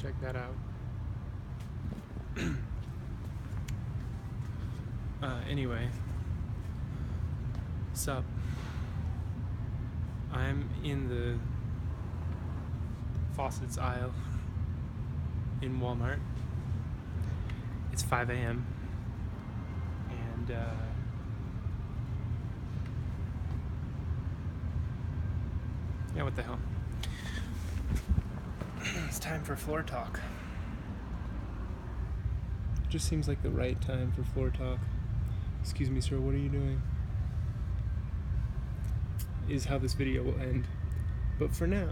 check that out. Anyway, sup? I'm in the faucets aisle in Walmart. It's 5 a.m. and yeah, what the hell? It's time for floor talk. It just seems like the right time for floor talk. Excuse me, sir, what are you doing? Is how this video will end. But for now,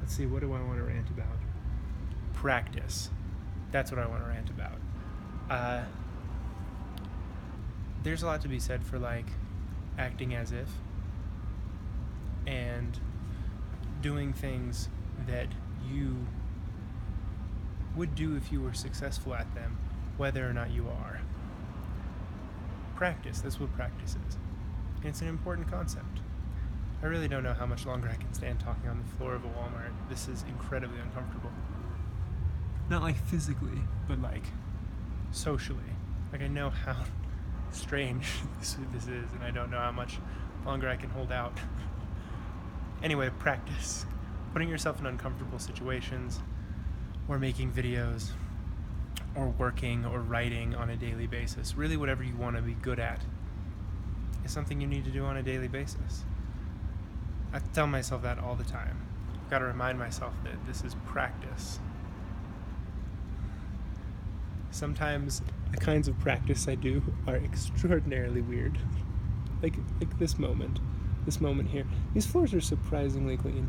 let's see, what do I want to rant about? Practice. That's what I want to rant about. There's a lot to be said for, like, acting as if and doing things that you would do if you were successful at them, whether or not you are. Practice, that's what practice is. And it's an important concept. I really don't know how much longer I can stand talking on the floor of a Walmart. This is incredibly uncomfortable. Not like physically, but like socially. Like, I know how strange this is, and I don't know how much longer I can hold out. Anyway, practice. Putting yourself in uncomfortable situations, or making videos, or working, or writing on a daily basis. Really whatever you want to be good at is something you need to do on a daily basis. I tell myself that all the time. I've got to remind myself that this is practice. Sometimes the kinds of practice I do are extraordinarily weird. Like this moment here. These floors are surprisingly clean.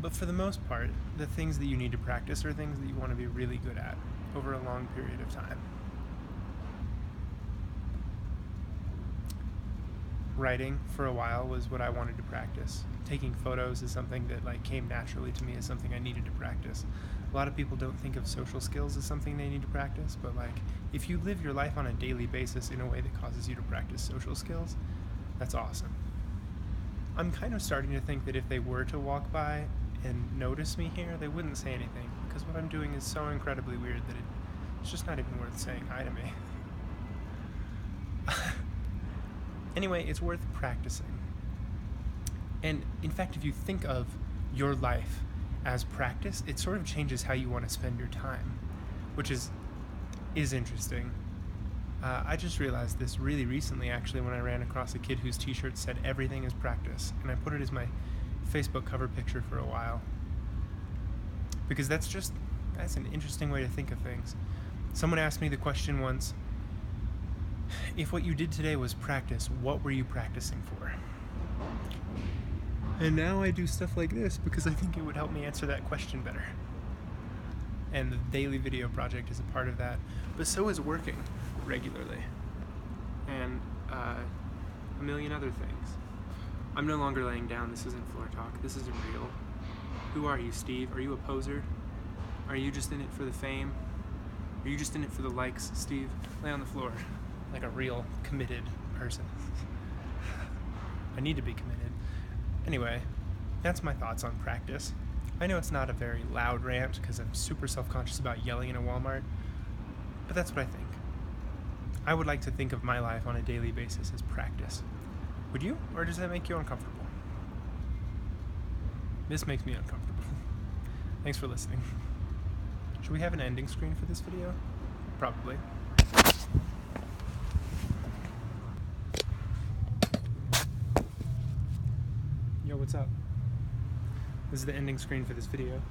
But for the most part, the things that you need to practice are things that you want to be really good at over a long period of time. Writing for a while was what I wanted to practice. Taking photos is something that, like, came naturally to me, as something I needed to practice. A lot of people don't think of social skills as something they need to practice, but, like, if you live your life on a daily basis in a way that causes you to practice social skills, that's awesome. I'm kind of starting to think that if they were to walk by and notice me here, they wouldn't say anything, because what I'm doing is so incredibly weird that it's just not even worth saying hi to me. Anyway, it's worth practicing. And in fact, if you think of your life as practice, it sort of changes how you want to spend your time, which is interesting. I just realized this really recently, actually, when I ran across a kid whose t-shirt said "Everything is practice," and I put it as my Facebook cover picture for a while, because that's an interesting way to think of things. Someone asked me the question once, if what you did today was practice, what were you practicing for? And now I do stuff like this because I think it would help me answer that question better. And the daily video project is a part of that, but so is working regularly and a million other things. I'm no longer laying down. This isn't floor talk. This isn't real. Who are you, Steve? Are you a poser? Are you just in it for the fame? Are you just in it for the likes, Steve? Lay on the floor like a real committed person. I need to be committed. Anyway, that's my thoughts on practice. I know it's not a very loud rant because I'm super self-conscious about yelling in a Walmart, but that's what I think. I would like to think of my life on a daily basis as practice. Would you? Or does that make you uncomfortable? This makes me uncomfortable. Thanks for listening. Should we have an ending screen for this video? Probably. Yo, what's up? This is the ending screen for this video.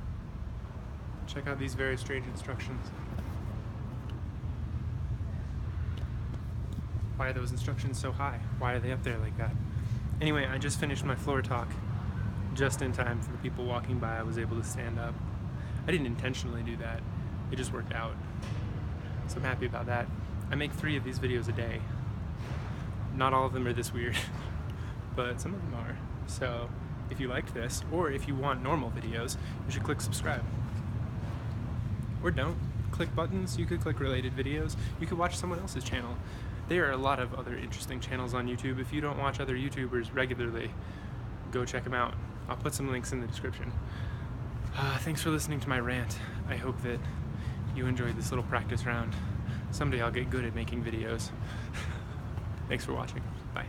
Check out these very strange instructions. Why are those instructions so high? Why are they up there like that? Anyway, I just finished my floor talk just in time for the people walking by. I was able to stand up. I didn't intentionally do that. It just worked out. So I'm happy about that. I make 3 of these videos a day. Not all of them are this weird, but some of them are. So if you liked this, or if you want normal videos, you should click subscribe. Or don't. Click buttons. You could click related videos. You could watch someone else's channel. There are a lot of other interesting channels on YouTube. If you don't watch other YouTubers regularly, go check them out. I'll put some links in the description. Thanks for listening to my rant. I hope that you enjoyed this little practice round. Someday I'll get good at making videos. Thanks for watching. Bye.